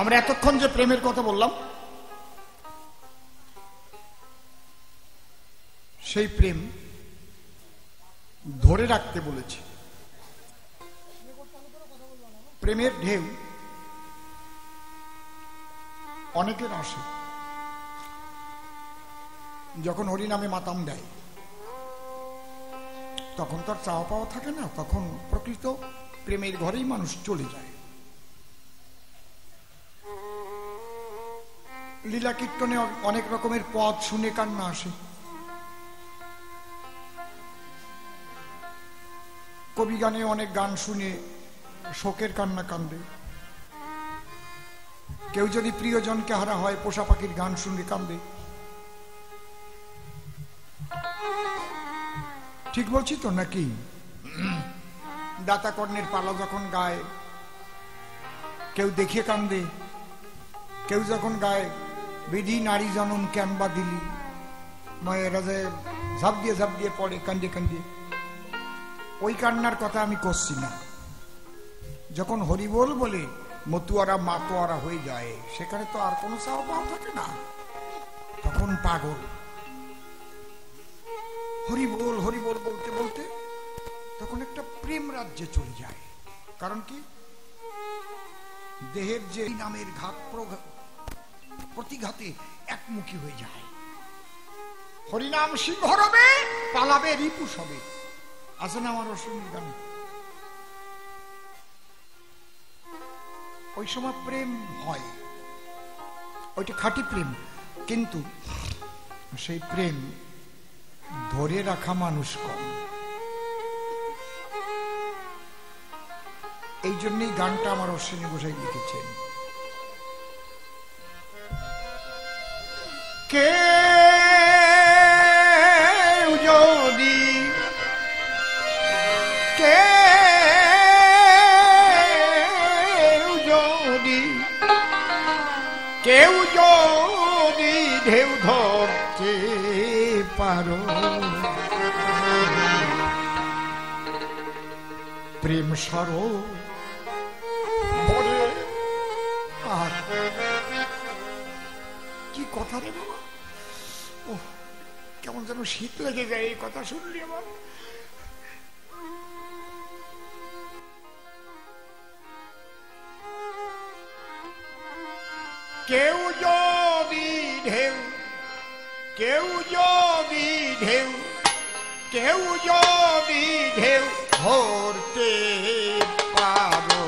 আমরা এতক্ষণ যে প্রেমের কথা বললাম সেই প্রেম ধরে রাখতে বলেছি। প্রেমের ঢেউ অনেকের আসে যখন হরিনামে মাতাম দেয়, তখন তার চাওয়া পাওয়া থাকে না, তখন প্রকৃত প্রেমের ঘরেই মানুষ চলে যায়। লীলা কীর্তনে অনেক রকমের পদ শুনে কান্না আসে, কবি গানে অনেক গান শুনে শোকের কান্না কান্দে, কেউ যদি প্রিয়জনকে হারা হয় পোষা পাখির গান শুনে কান্দে। ঠিক বলছি তো নাকি? দাতা কর্ণের পালা যখন গায় কেউ দেখে কান্দে, কেউ যখন গায় বিধি নারী জনম ক্যাম্বা দিলি মায়েরা যে ঝাপ দিয়ে পড়ে কান্দে কান্দে, ওই কান্নার কথা আমি করছি না। যখন হরিবোল বলে মতুয়ারা মাতোয়ারা হয়ে যায় সেখানে তো আর কোনো চাওয়া পাওয়া থাকে না, তখন পাগল। হরিবোল হরিবোল বলতে বলতে তখন একটা প্রেম রাজ্যে চলে যায়। কারণ কি? দেহের যে নামের ঘাত প্রতিঘাতে একমুখী হয়ে যায়। হরিনাম সিংহ রবে পালাবে রিপুষ হবে, আসেন আমার অসুবিধা গান। ওই সময় প্রেম হয়, ওইটা খাঁটি প্রেম, কিন্তু সেই প্রেম ধরে রাখা মানুষ কম। এই জন্যই গানটা আমার অশ্বিনী গোসাই লিখেছেন। কে যদি কেউ যদি ঢেউ ধরতে পারো প্রেম সরো কি কথা রে বাবা, কেমন যেন শীত লেগে যায় এই কথা শুনলি আমার। কেউ যদি ঢেউ ধরতে পারো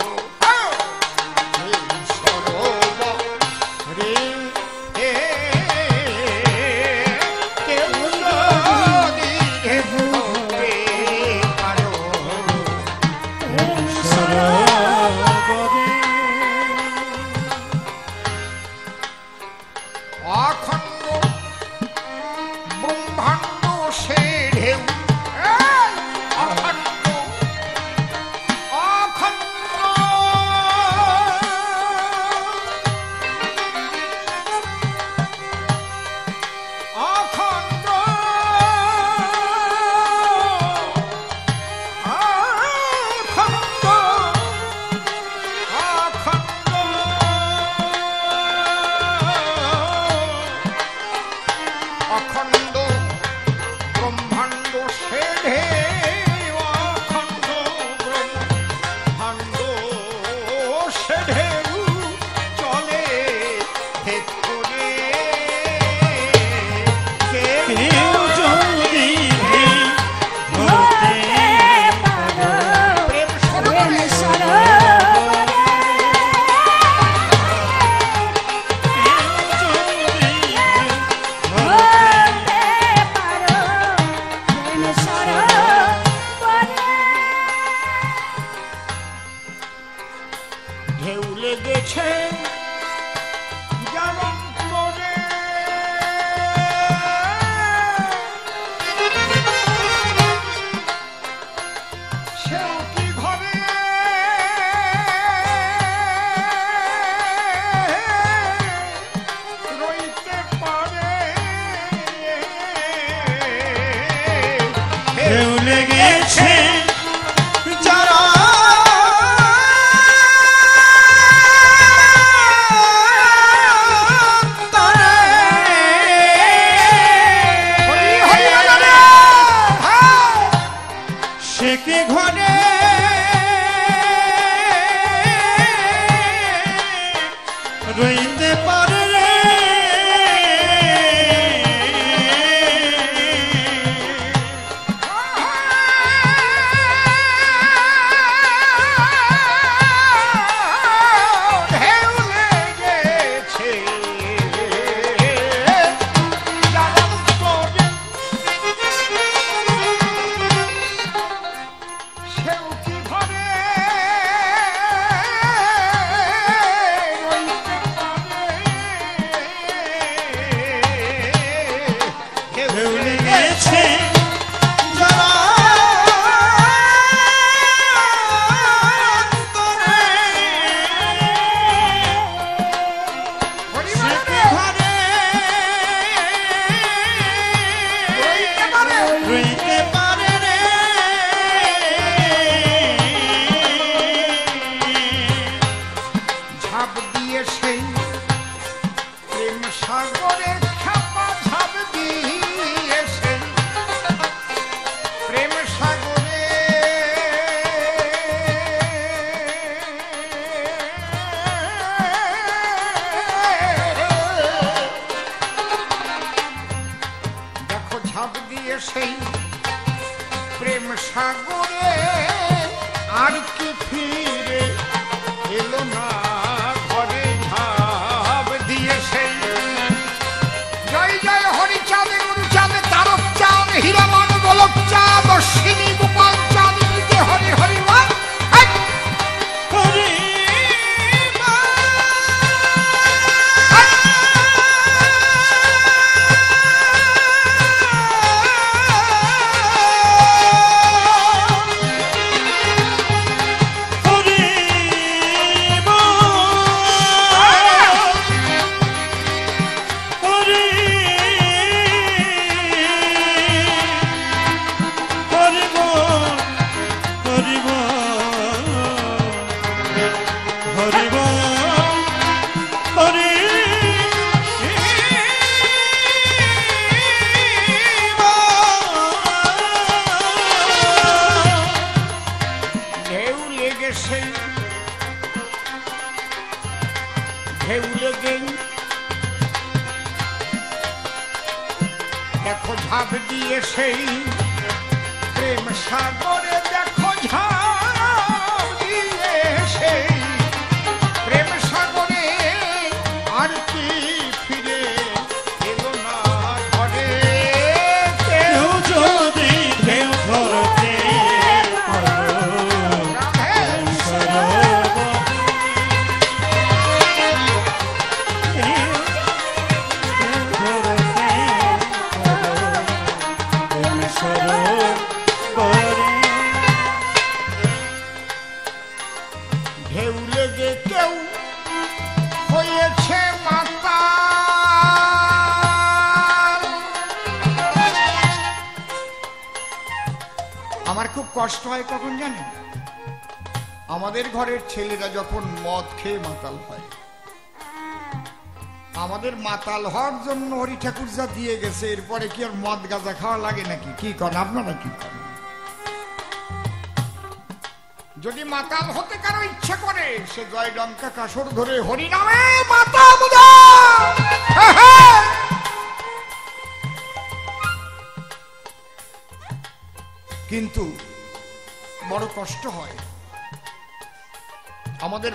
बड़ कष्ट है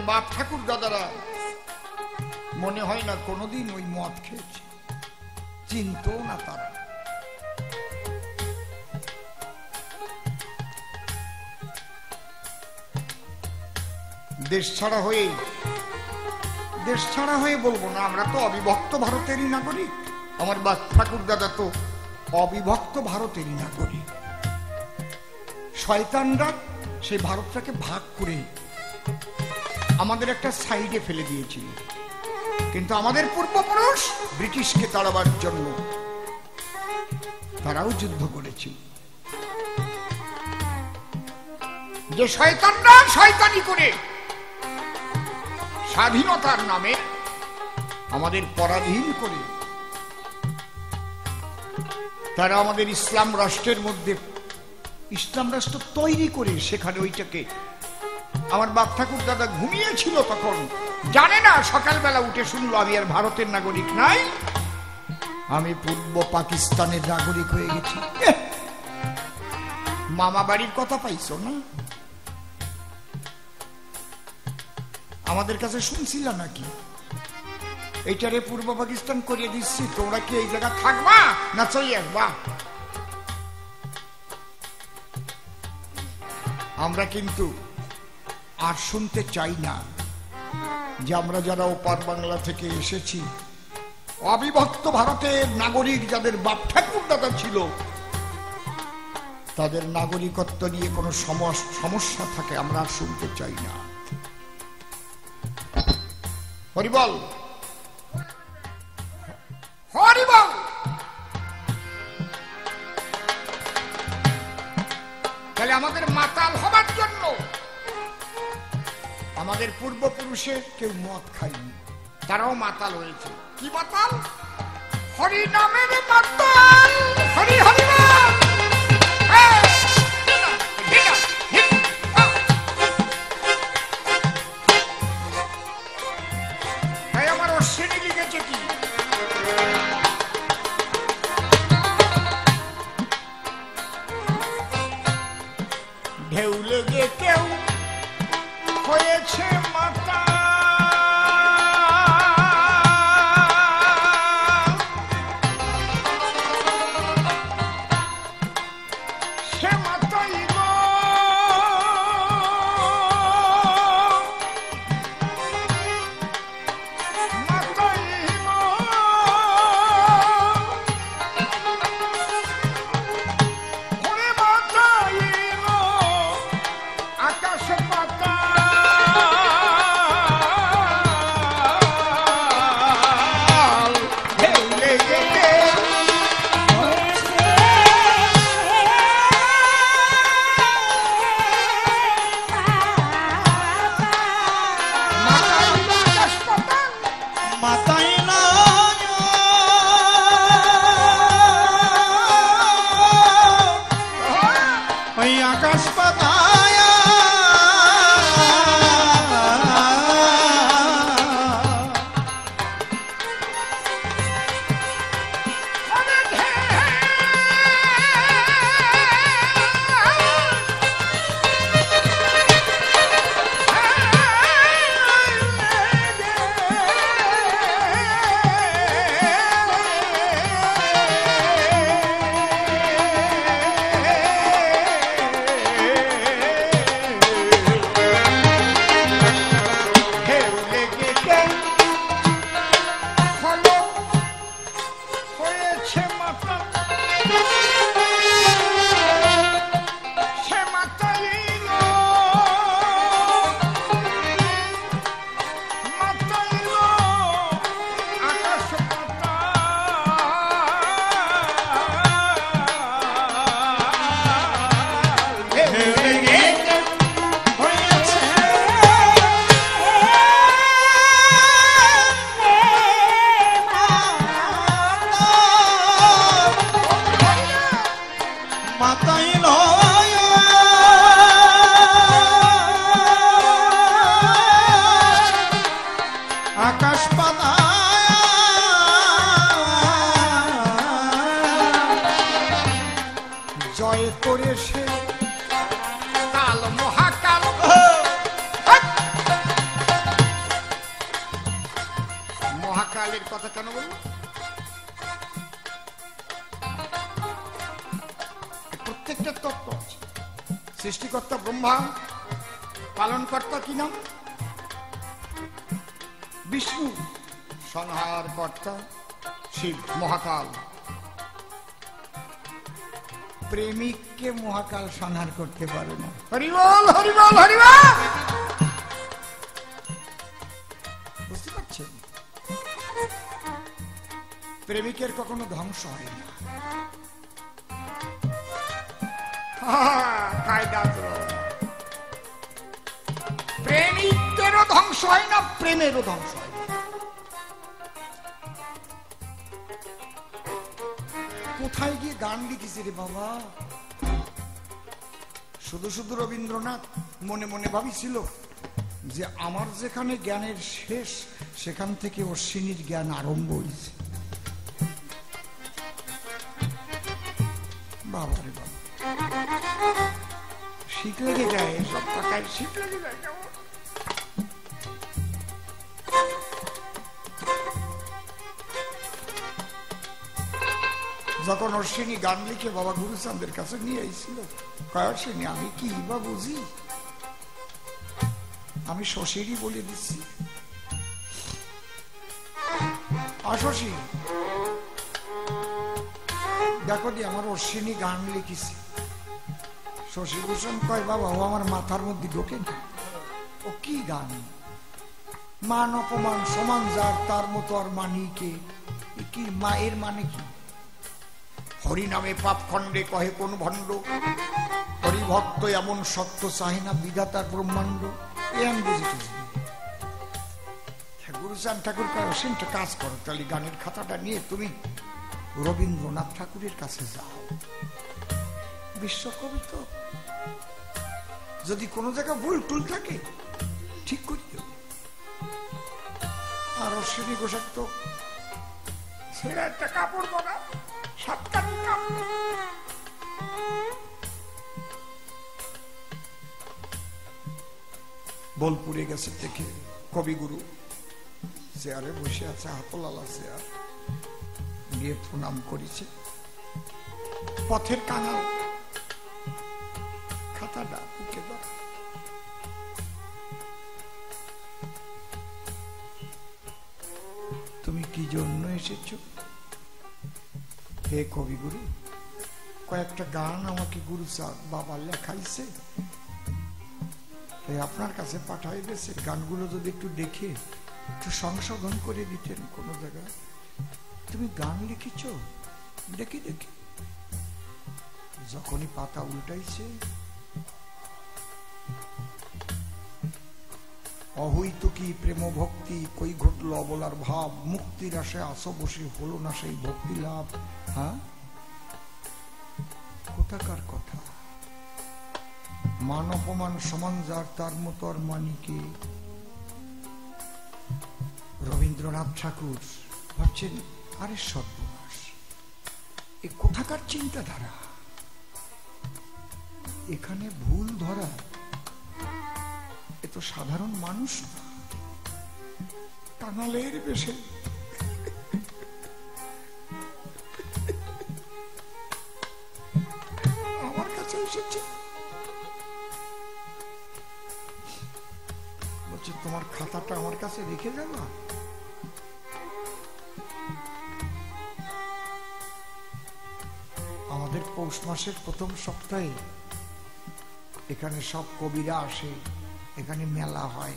बाप ठाकुर दादारा मन है ना कोनो दिन ओई मद खेয়েছে चिंतो ना तारा देश छाड़ा हुए बोलबो ना आमरा तो अविभक्त भारतेरই नागरिक आमार बाप ठाकुर दादा तो अविभक्त भारतेरই नागरिक शयतानरा से भारतटाके भाग करे आमादेर एक साइडे फेले दिए किन्तु आमादेर पूर्वपुरुष ब्रिटिश के ताड़ाबार जन्म ताराओ युद्ध करेछे जे शयतानरा शयतानी करे स्वाधीनतार नामे आमादेर पराधीन करे तारा आमादेर इस्लाम राष्ट्रेर मध्ये इस्लाम राष्ट्र तैरी करे सेखाने ओइटाके आमार बाप ठाकुर दादा घुमिए छिलो तखन जाने ना सकाल बेला उठे सुनलो आमी आर भारतेर नागरिक नई आमी पूर्व पाकिस्तानेर नागरिक हये गेछि मामा बाड़ीर कथा पाइछो ना आमादेर काछे सुनछिला नाकि एटारे पूर्व पाकिस्तान करिए दिछि तोमरा कि एई जायगा थाकबा ना चले आसबा आमरा किन्तु आर सुनते चाइना जामरा जारा उपार बांगला थेके एसेछि अविभक्त भारतेर नागरिक जादेर बाप ठाकुर दादा छिलो तादेर नागरिकत्व निये कोनो समस्या थाके आमरा सुनते चाइ ना हरिबल हरिबल ताहले आमादेर माताल हबार जोन्नो আমাদের পূর্বপুরুষের কেউ মদ খায়নি, তারাও মাতাল হয়েছে। কি মাতাল? হরি নামের মাতাল। হরি হরি নাম। আমার অশ্বিনী লিখেছে কি, ঢেউ লেগে কেউ হয়েছে মাতা, সে মাতাই সৃষ্টিকর্তা ব্রহ্মা, পালনকর্তা কি নাম? বিষ্ণু। সংহার কর্তা শিব, মহাকাল। প্রেমিককে মহাকাল সংহার করতে পারে না। হরিবল হরিবল হরিবল। বুঝতে পারছেন, প্রেমিকের কখনো ধ্বংস হয় না। প্রেমিকেরও ধ্বংস হয় না, প্রেমেরও ধ্বংস হয় না। কোথায় গিয়ে গান লিখেছি রে বাবা, শুধু শুধু রবীন্দ্রনাথ মনে মনে ভাবিছিল যে আমার যেখানে জ্ঞানের শেষ, সেখান থেকে অশ্বিনীর জ্ঞান আরম্ভ হয়েছে। বাবা রে বাবা, শীত লেগে যায় সব কথায়, শীত লেগে যায়। যখন অশ্বিনী গান লিখে বাবা গুরুচাঁদের কাছে নিয়ে এসেছিল, কয় অশ্বিনী আমি কি বা বুঝি, আমি শশীরই বলে দিচ্ছি। শশী দেখো দি, আমার অশ্বিনী গান লিখেছি। শশীভূষণ কয় বাবা ও আমার মাথার মধ্যে ঢোকে না, ও কি গান, মান অপমান সমান যার, তার মতো আর মানিকে কি, মায়ের মানে কি? হরি নামে পাপ খণ্ডে কহে কোন ভণ্ড, হরিভক্ত এমন সত্য চাহে না বিধাতার ব্রহ্মাণ্ড। এ আমি বুঝেছি। गुरुजान ठाकुर कहे असीम काज करो ताहले गानेर खाताटा निये तुमी रवींद्रनाथ ठाकुरेर काछे जाओ বিশ্বকবি তো যদি কোনো জায়গা ভুল টুল থাকে ঠিক করে দিও। আর অশ্বিনী ঘোষাক তো ছেড়ে একটা কাপড় বানা সাতকানি কাপড় বোলপুরে গেছে দেখে কবিগুরু চেয়ারে বসে আছে হাতলালা চেয়ার নিয়ে প্রণাম করেছে। পথের কাঙাল খাতাটা বুকে ধরে তুমি কি জন্য এসেছো হে কবিগুরু? কয়েকটা গান আমাকে গুরু সাহেব বাবা লেখাইছে আপনার কাছে পাঠাই গেছে, গানগুলো যদি একটু দেখে একটু সংশোধন করে দিতেন কোনো জায়গায়। তুমি গান লিখেছো? দেখি দেখি। যখনই পাতা উল্টাইছে অহৈতুকী প্রেম ভক্তি কই ঘটল অবলার ভাব, মুক্তির আশে আসো বসে হলো না সেই ভক্তি লাভ। হ্যাঁ কোথাকার কথা, মান অপমান সমান যার তার মতো মানিকে। রবীন্দ্রনাথ ঠাকুর ভাবছেন আরে সর্বনাশ, এ কোথাকার চিন্তাধারা, এখানে ভুল ধরা, এ তো সাধারণ মানুষ না, কাঙালের বেশে। আমার কাছে এসেছে বলছে তোমার খাতাটা আমার কাছে রেখে যাবা? আমাদের পৌষ মাসের প্রথম সপ্তাহে এখানে সব কবিরা আসে, এখানে মেলা হয়,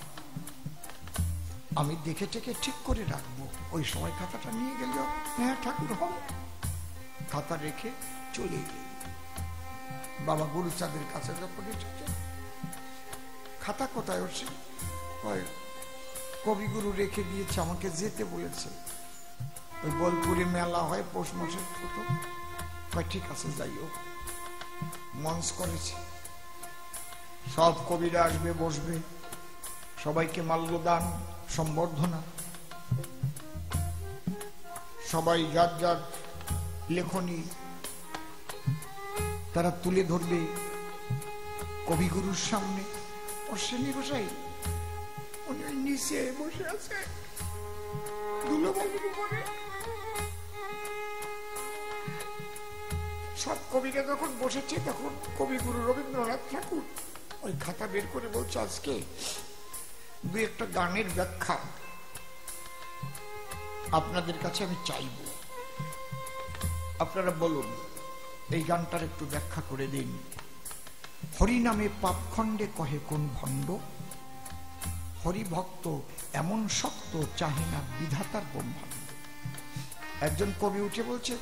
আমি দেখে টেকে ঠিক করে রাখবো, ওই সময় খাতাটা নিয়ে গেলেও হ্যাঁ ঠাকুর হবে। খাতা রেখে চলে গেল বাবা গুরুচাঁদের কাছে। যখন খাতা কোথায় হচ্ছে কবিগুরু রেখে দিয়েছে, আমাকে যেতে বলেছে, ওই বোলপুরে মেলা হয় পৌষ মাসের প্রথম। ঠিক আছে যাইও, মঞ্চ করেছে, সব কবিরা আসবে বসবে, সবাইকে মাল্যদান সম্বর্ধনা, সবাই যার যার লেখনী তারা তুলে ধরবে কবিগুরুর সামনে। অশ্বিনী গোসাই উনি নিচে বসে আছে, সব কবিরা যখন বসেছে তখন কবিগুরু রবীন্দ্রনাথ ঠাকুর ওই খাতা বের করে বলছে আজকে দুই একটা গানের ব্যাখ্যা আপনাদের কাছে আমি চাইব, আপনারা বলুন এই গানটার একটু ব্যাখ্যা করে দিন। হরি নামে পাপখণ্ডে কহে কোন ভণ্ড, হরিভক্ত এমন শক্ত চাহে না বিধাতার ব্রহ্মাণ্ড। একজন কবি উঠে বলছে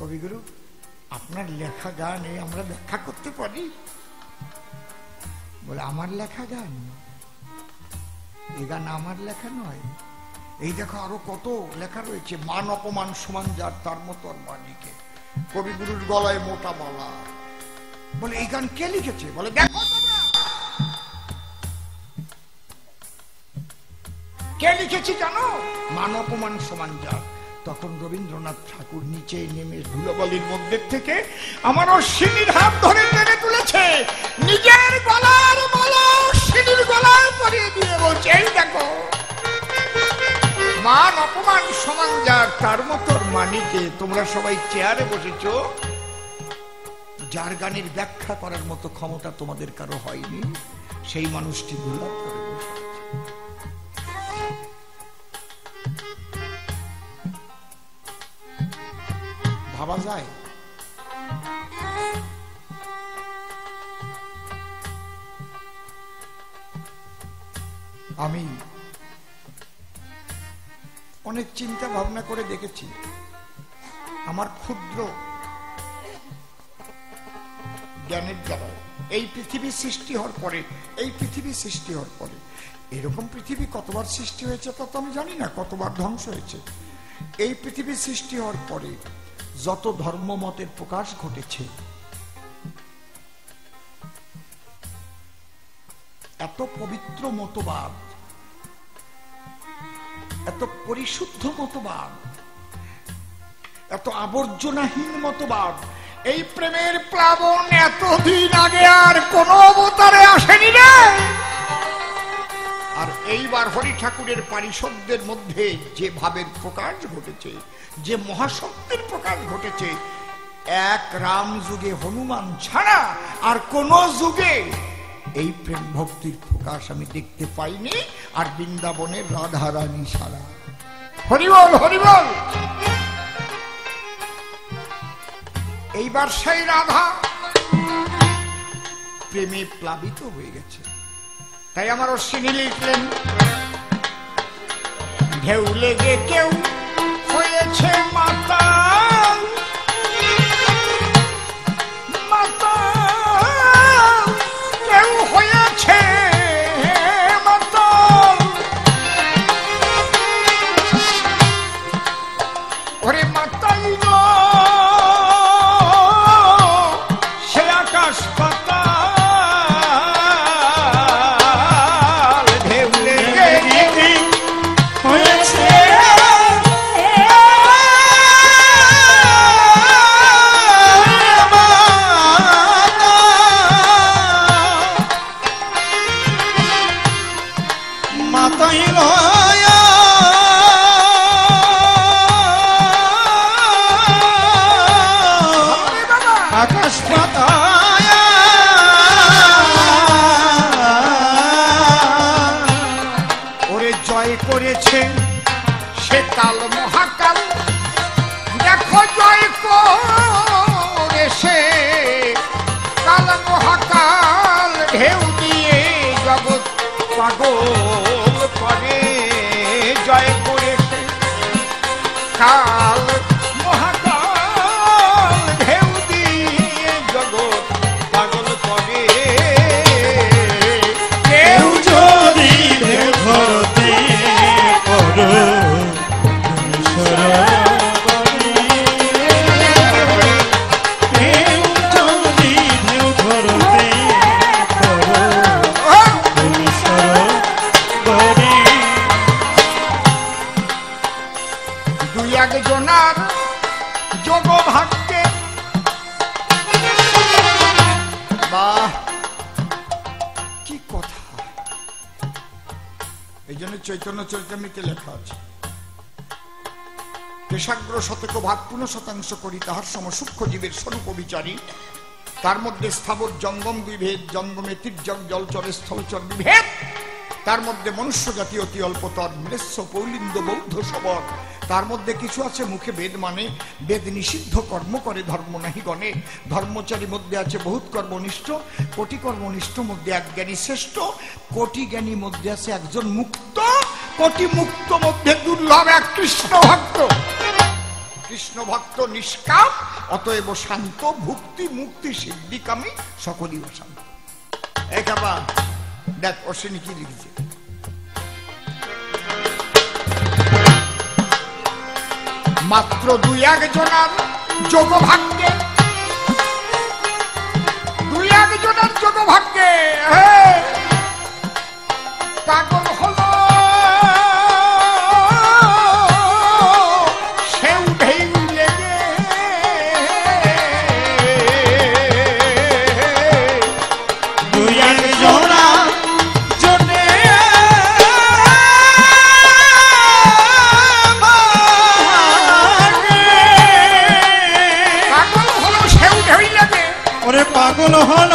কবিগুরু আপনার লেখা গান এই আমরা ব্যাখ্যা করতে পারি? বলে আমার লেখা গান? এই গান আমার লেখা নয়, এই দেখো আরো কত লেখা রয়েছে, মান অপমান সমান যার তার মতো মানিকে। কবিগুরুর গলায় মোটা মালা। বলে এই গান কে লিখেছে? বলে দেখো তোমরা কে লিখেছি জানো? মান অপমান সমান যার। তখন রবীন্দ্রনাথ ঠাকুর নিচে নেমে ধুলোবালির মধ্যে থেকে আমার অশ্বিনীর হাত ধরে টেনে তুলেছে, নিজের গলার মালা অশ্বিনীর গলায় পরিয়ে দিয়ে বলছে এই দেখো মান অপমান সমান যার তার মতো মানিকে। তোমরা সবাই চেয়ারে বসেছ, যার গানের ব্যাখ্যা করার মতো ক্ষমতা তোমাদের কারো হয়নি, সেই মানুষটি ধুলা করে বসে। ভাবা যায় আমি অনেক চিন্তা ভাবনা করে দেখেছি আমার ক্ষুদ্র জ্ঞানের দ্বারা এই পৃথিবী সৃষ্টি হওয়ার পরে এরকম পৃথিবী কতবার সৃষ্টি হয়েছে তা তো আমি জানি না, কতবার ধ্বংস হয়েছে। এই পৃথিবী সৃষ্টি হওয়ার পরে যত ধর্মমতের প্রকাশ ঘটেছে, এত পবিত্র মতবাদ, এত পরিশুদ্ধ মতবাদ, এত আবর্জনাহীন মতবাদ, এই প্রেমের প্লাবন এতদিন আগে আর কোন অবতারে আসেনি রে। আর এইবার হরি ঠাকুরের পারিষদদের মধ্যে যে ভাবের প্রকাশ ঘটেছে, যে মহাশক্তির প্রকাশ ঘটেছে, এক রাম যুগে হনুমান ছাড়া আর কোন যুগে এই প্রেম ভক্তির প্রকাশ আমি দেখতে পাইনি, আর বৃন্দাবনের রাধারানী ছাড়া। হরিবল হরিবল। এইবার সেই রাধা প্রেমে প্লাবিত হয়ে গেছে। তাই আমার অশ্বিনী লিখলেন, ঢেউ লেগে কেউ হয়েছে মাতা, মাতা কেউ হয়েছে মাতা। ওরে মাতাল তার মধ্যে স্থাবর জঙ্গম বিভেদ, জঙ্গমে তির্যক জলচরে স্থলচর বিভেদ, তার মধ্যে মনুষ্য জাতি অতি অল্পতর, ম্লেচ্ছ পৌলিন্দ বৌদ্ধ সবর। তার মধ্যে কিছু আছে মুখে বেদ মানে, বেদ নিষিদ্ধ কর্ম করে ধর্ম নাহি গণে। ধর্মচারীর মধ্যে আছে বহুত কর্মনিষ্ঠ, কোটি কর্মনিষ্ঠ মধ্যে এক জ্ঞানী শ্রেষ্ঠ। কোটি জ্ঞানী মধ্যে আছে একজন মুক্ত, কোটি মুক্ত মধ্যে দুর্লভ এক কৃষ্ণ ভক্ত। কৃষ্ণ ভক্ত নিষ্কাম, অতএব শান্ত, ভক্তি মুক্তি সিদ্ধিকামী, সকলই অশান্ত। একেবারে দেখ অশ্বিনী কি লিখেছে, মাত্র দুই একজনের যোগ ভাগ্যে, দুই একজনের যোগ ভাগ্যে পাগল হল সেও ঢেউ লেগে। দুই একজনা পাগল হল।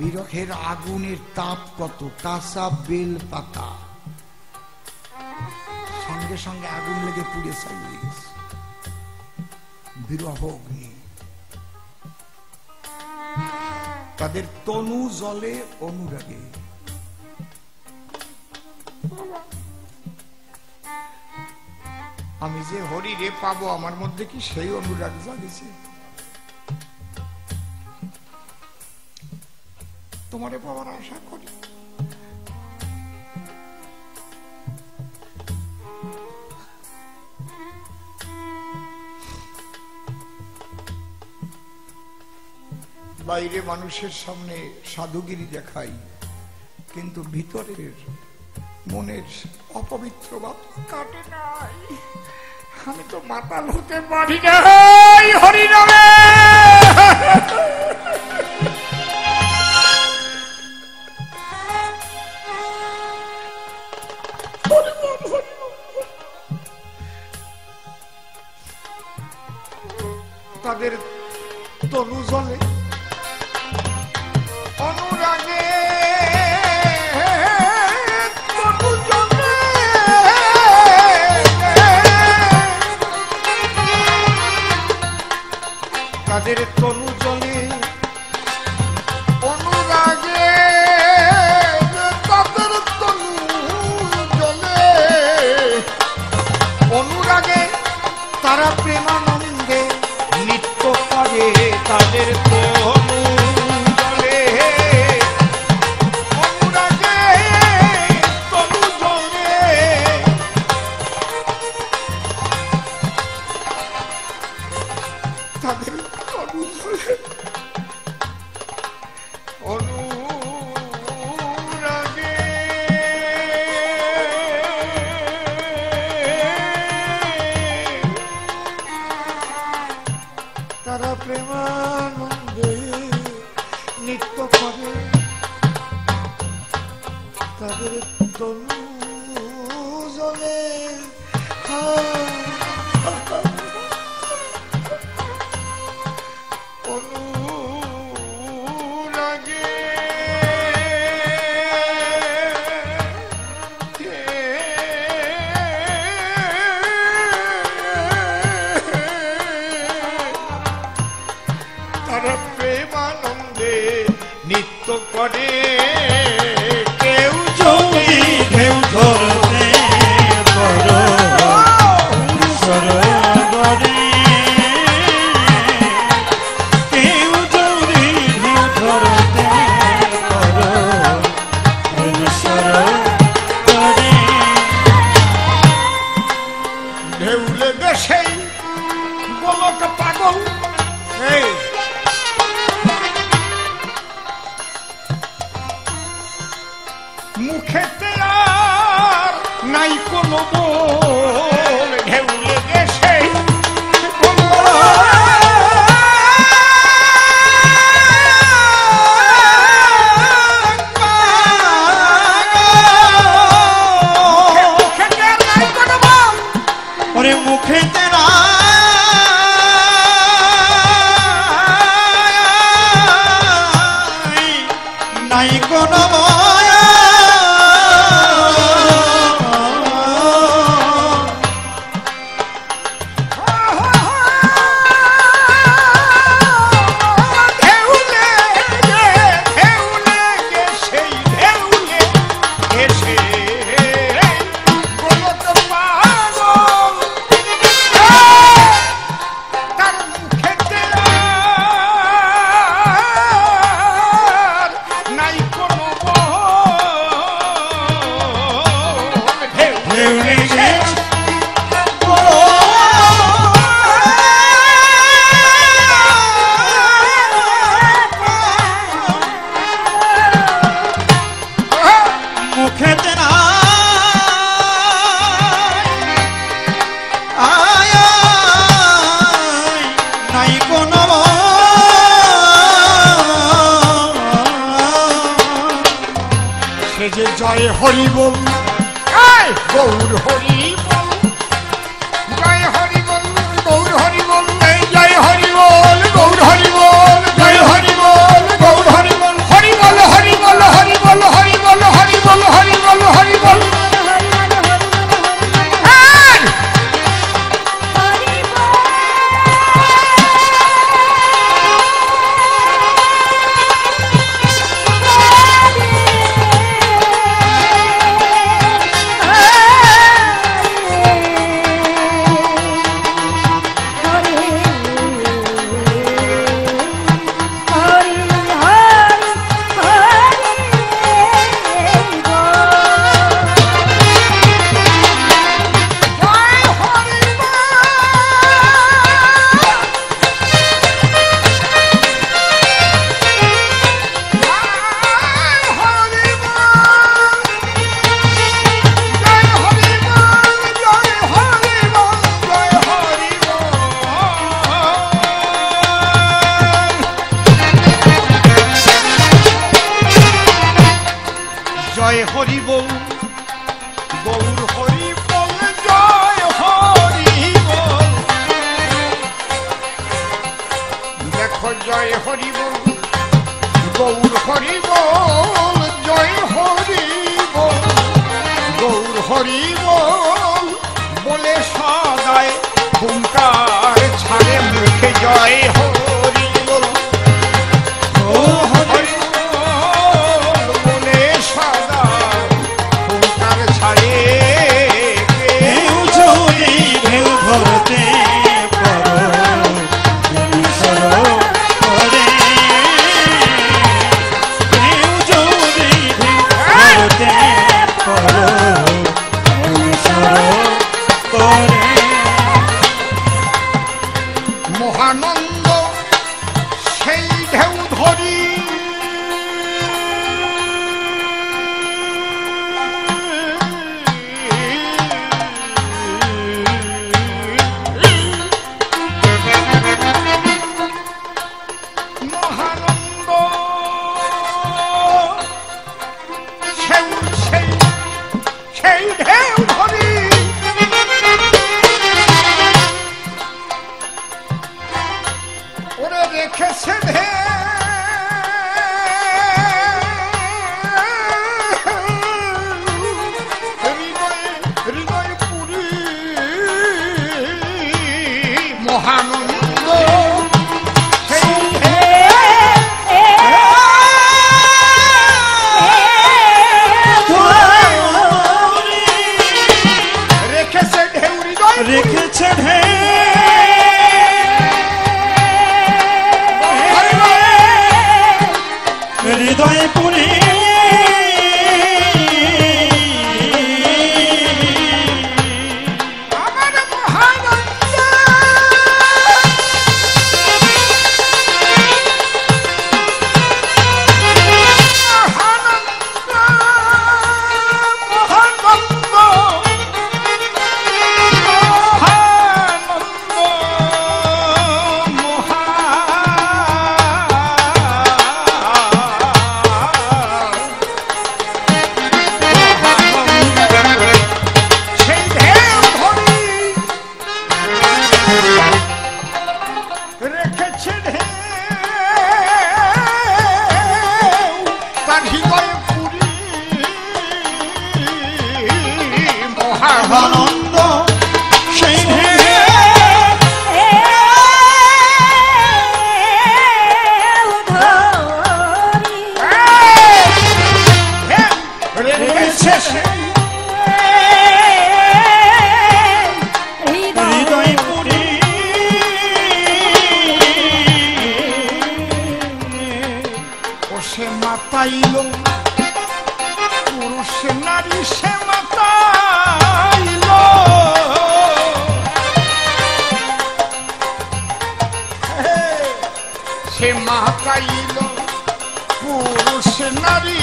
बिरखेर आगुनेर ताप कत कासा बेल पाता संगे संगे आगुन लेगे पुड़े बिरह अग्नि तादेर तनु जले अनुरागे आमी जे हरि रे पाबो आमार मध्ये कि सेई अनुराग जागिছে तुम्हारे पावार आशा करी बाइरे मानुषेर सामने साधुगिरी देखाई किन्तु भीतरेर मनेर अपवित्र भाव काटे नाई आमी तो माताल होते पारी ना हरि नामे तनुजले अनुरागे तादेर तनुजले अनुरागे तादेर तनुजले अनुरागे तारा प्रेम तादेर तनुजले अनुरागे तनुजले तादेर तनुजले अनुरागे तारा प्रेम जय हरि बोल गौर हरि बोल जय हरि बोल गौर हरि बोल जय हरि बोल गौर हरि बोल जय हरि बोल गौर हरि बोल हरि बोल हरि बोल हरि बोल हरि बोल हरि बोल हरि बोल हरि बोल पुरुष नारी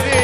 रे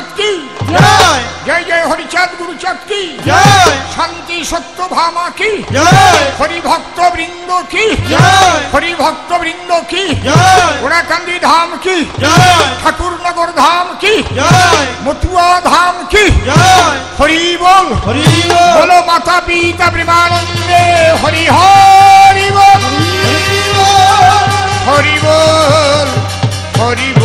गुरुचंद की जय, जय जय हरिचंद गुरुचंद की जय, शांति सत्य भामा की जय, हरिभक्त वृंदो की जय, हरिभक्त वृंदो की जय, उड़ाकंदी धाम की जय, ठाकुर नगर धाम की जय, मथुआ धाम की जय। हरि बोल, हरि बोल, बोलो माता पिता प्रेमानंदे हरि हरि बोल, हरि बोल, हरि।